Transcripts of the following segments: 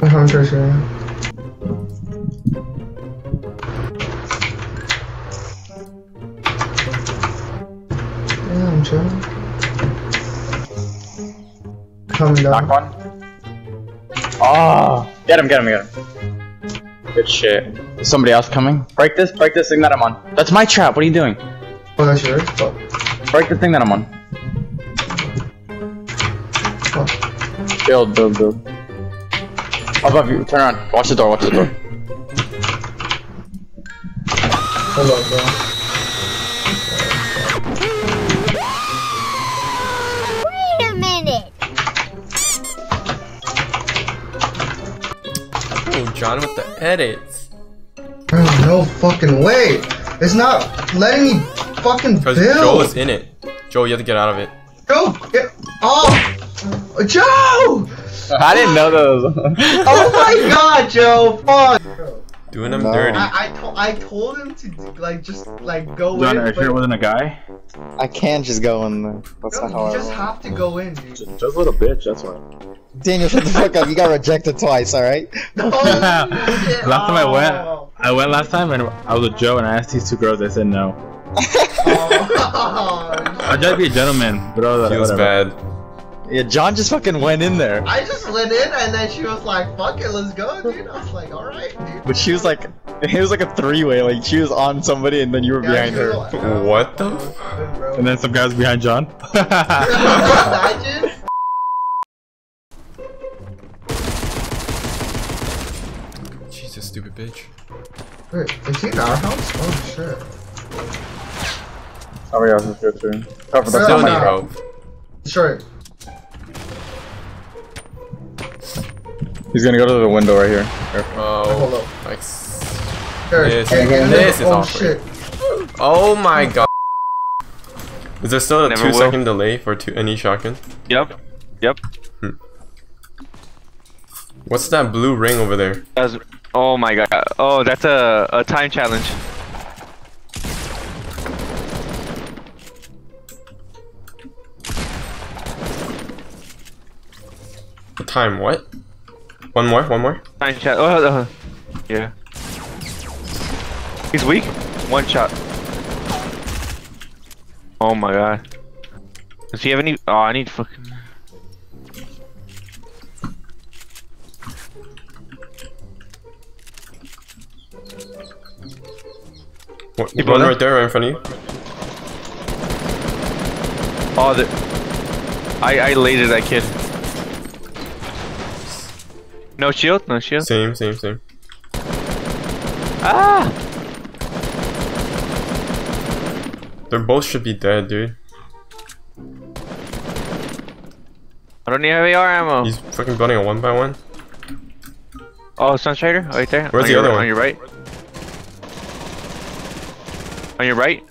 我想这是。 Knock one. Oh, get him, get him, get him. Good shit. Is somebody else coming? Break this thing that I'm on. That's my trap, what are you doing? Oh, that's yours. Oh. Break the thing that I'm on. Oh. Build, build, build. Above you, turn around. Watch the door, watch the door. Hello, bro. John with the edits. Bro, no fucking way! It's not letting me fucking build! Because Joe is in it. Joe, you have to get out of it. Joe! Get off! Oh. Joe! I didn't know those. Oh my god, Joe! Fuck! Doing him dirty. I told him to, like, just, like, go in. John, are you sure it wasn't a guy? I can't just go in there. That's not how I roll. You just have to go in, dude. Just a little bitch, that's why. Daniel, shut the fuck up. You got rejected twice, alright? Oh, last time I went last time and I was with Joe and I asked these two girls, they said no. I tried to be a gentleman, but I was bad. Yeah, John just fucking went in there. I just went in and then she was like, fuck it, let's go, dude. I was like, alright, dude. But she was like, it was like a three-way, like she was on somebody and then you were behind her. What the fuck? And then some guy was behind John. Imagine? Jesus, stupid bitch. Wait, is he in our house? Oh shit. Oh my god, let's go through. Still need help. Sure. He's gonna go to the window right here. Oh, nice. This is awkward. Oh my god. Is there still a 2-second delay for any shotgun? Yep. Yep. Hmm. What's that blue ring over there? That's, oh my god. Oh, that's a time challenge. The time what? One more. Time shot. Oh, yeah. He's weak. One shot. Oh my god. Does he have any? Oh, I need fucking. What, the one right there, right in front of you. Oh, the. I laid that kid. No shield, no shield. Same. Ah! They both should be dead, dude. I don't need heavy AR ammo. He's fucking building a 1x1. Oh, Sunstrider? Right there. Where's the other one? On your right. On your right?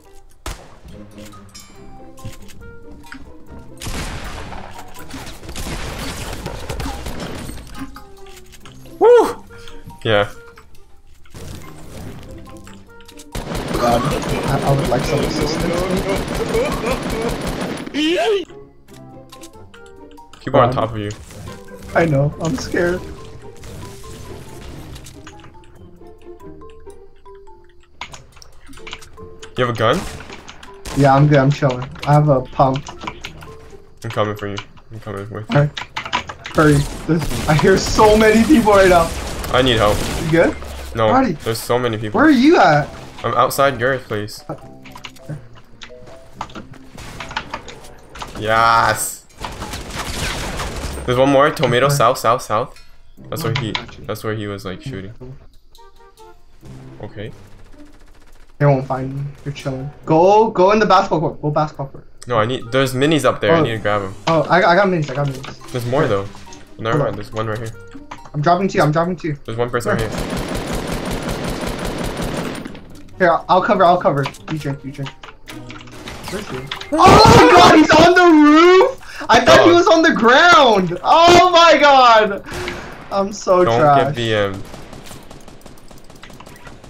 Woo! Yeah. God, I would like some assistance. People are on top of you. I know, I'm scared. You have a gun? Yeah, I'm good, I'm chilling. I have a pump. I'm coming for you. I'm coming with you. Alright. Hurry. I hear so many people right now. I need help. You good? No, Party. There's so many people. Where are you at? I'm outside Garrett's place. Yes! There's one more. Tomato south. That's where he was like shooting. Okay. They won't find me. You're chilling. Go in the basketball court. Go basketball court. No, there's minis up there. Oh. I need to grab them. Oh, I got minis. There's more though. Never mind, there's one right here. I'm dropping two. There's one person right here. Here, I'll cover. You drink. Where's he? Oh my god, he's on the roof! I thought he was on the ground! Oh my god! I'm so trash. Don't get BM'd.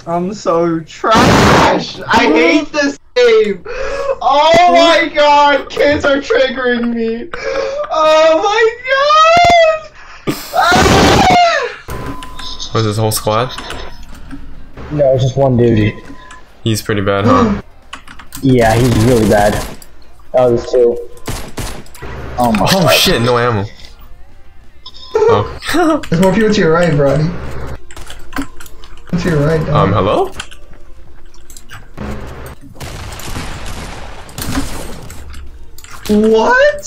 I'm so trash! I hate this game! Oh my god! Kids are triggering me! Oh my god! Was his whole squad? No, it was just one dude. He's pretty bad, huh? Yeah, he's really bad. Oh, there's two. Oh my god. Oh shit, no ammo. Oh. There's more people to your right, Brody. To your right. Dog. Hello? What?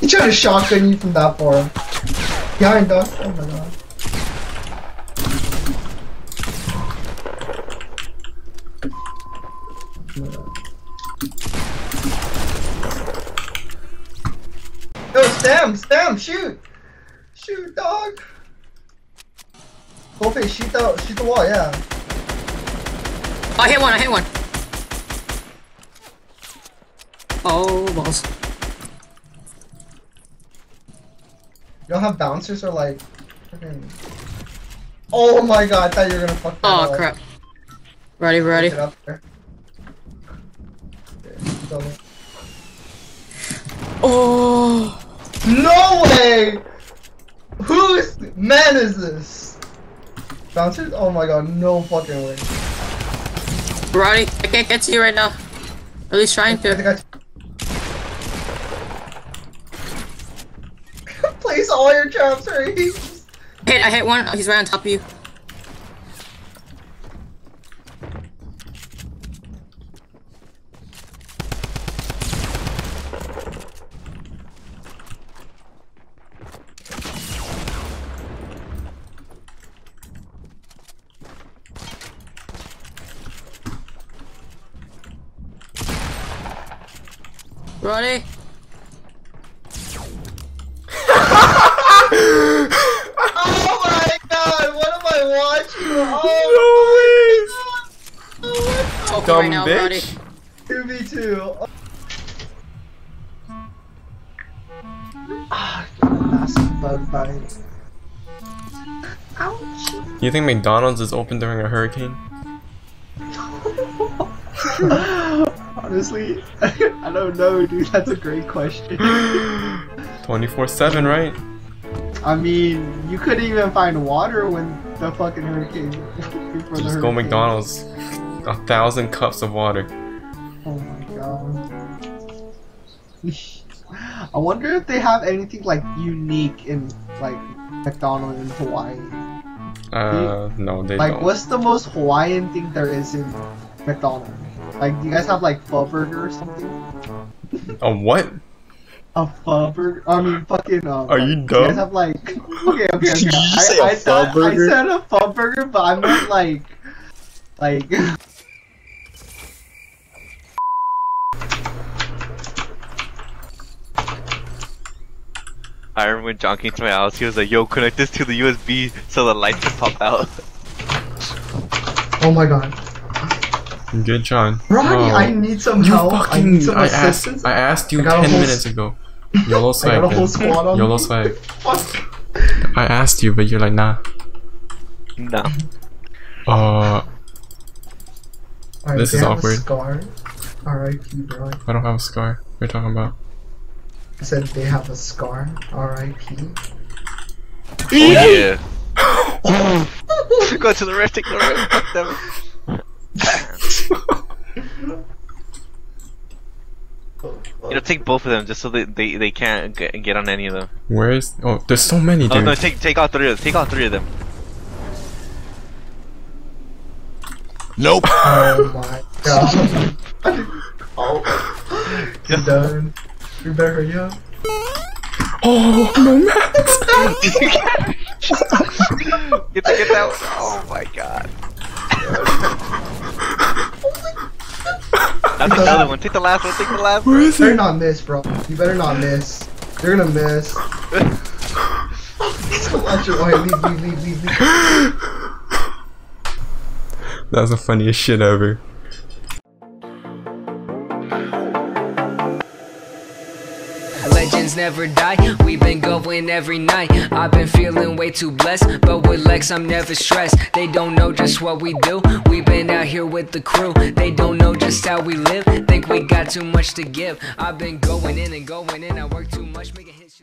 He tried to shotgun you from that far. Behind us. Oh my god. No, stem, shoot! Shoot, dog! Goldfish, shoot the wall, yeah. I hit one. Oh, balls. You don't have bouncers or like... freaking... Oh my god, I thought you were gonna fuck that up. Oh crap. Ready. Get up there. Oh! No way! Whose man is this? Bouncers? Oh my god, no fucking way. Roddy, I can't get to you right now. At least trying to. Place all your traps right. I hit one. He's right on top of you. Roddy. Oh my god, what am I watching? Oh no way! Oh, dumb right now, bitch. 2v2. Ah, massive bug bite. Ouch. You think McDonald's is open during a hurricane? Honestly, I don't know, dude. That's a great question. 24/7, right? I mean, you couldn't even find water when the fucking hurricane. Just go McDonald's. 1,000 cups of water. Oh my god. I wonder if they have anything like unique in like McDonald's in Hawaii. No, they don't. Like, what's the most Hawaiian thing there is in McDonald's? Like, do you guys have like pho burger or something? A what? A pho burger? I mean, fucking. Are you dumb? Do you guys have like? Okay. Did you say a pho burger? I said a pho burger, but I meant like. Iron, when John came to my house, he was like, "Yo, connect this to the USB so the lights can pop out." Oh my god. Good, John. Ronnie, I need some help. I need some assistance. I asked you 10 minutes ago. YOLO swipe. YOLO swipe. I asked you, but you're like, nah. No. Right, this is awkward. Have a scar? R.I.P. bro. I don't have a scar. What are you talking about? I said they have a scar. R.I.P. Oh yeah. Go to the right. Take the right. Fuck them. You know, take both of them just so they can't get on any of them. Where is? Oh, there's so many. Dude. Oh no, take all three of them. Nope. Oh my god. Oh. You're done. You better hurry up. Oh no, Max. Get that one. Oh my god. That's the other one. Take the last one. Where is it? You better not miss, bro. You better not miss. You're gonna miss. Leave. That was the funniest shit ever. Legends never die, we've been going every night. I've been feeling way too blessed, but with Lex I'm never stressed. They don't know just what we do, we've been out here with the crew. They don't know just how we live, think we got too much to give. I've been going in and I work too much, making hits.